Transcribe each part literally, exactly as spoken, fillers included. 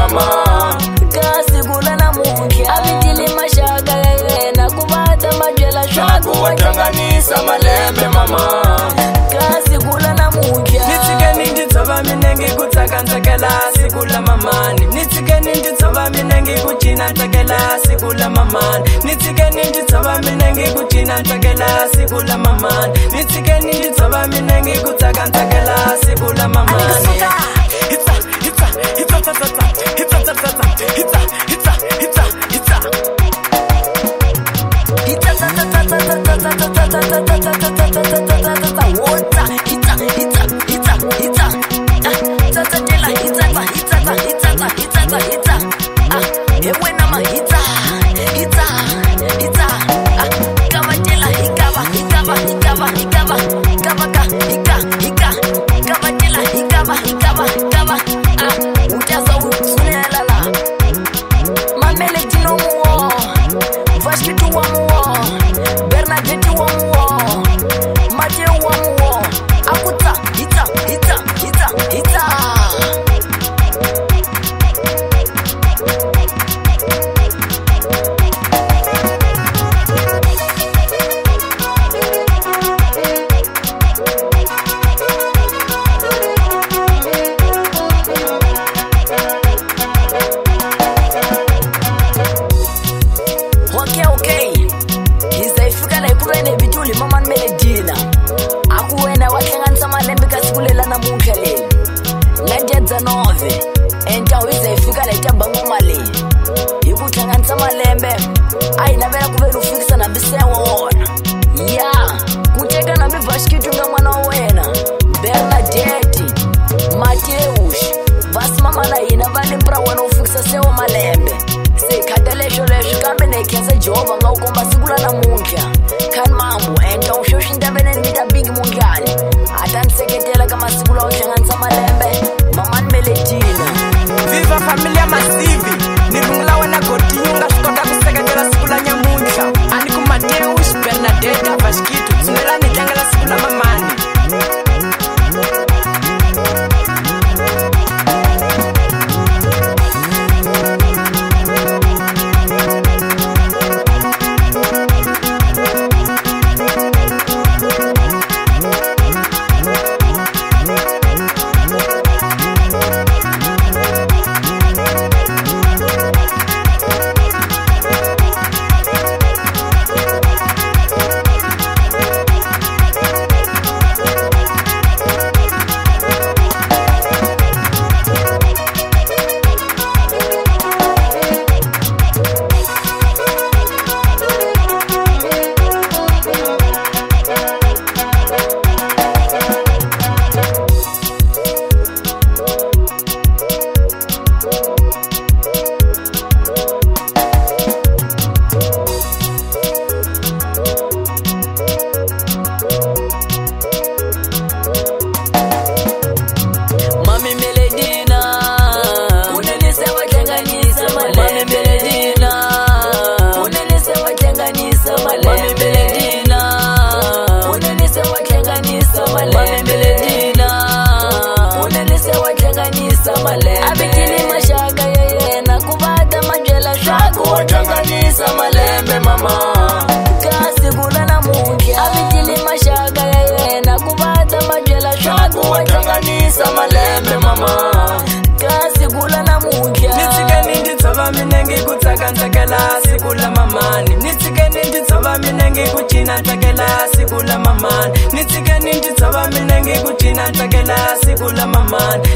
mama kasi gula na muki abitili mashaka yeye na kubata majela shaka kuwatanganisa malebe mama kasi gula na muki nitike nindi tsaba minengi kutaka ntakela sikula mamani nitike nindi tsaba minengi kuchina ntakela sikula mamani nitike nindi tsaba minengi kuchina ntakela sikula mamani nitike nindi tsaba minengi kutaka ntakela sikula mamani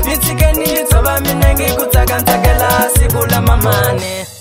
Nitsikeni nditsaba mina ngikutaka ntakela siku la mamani.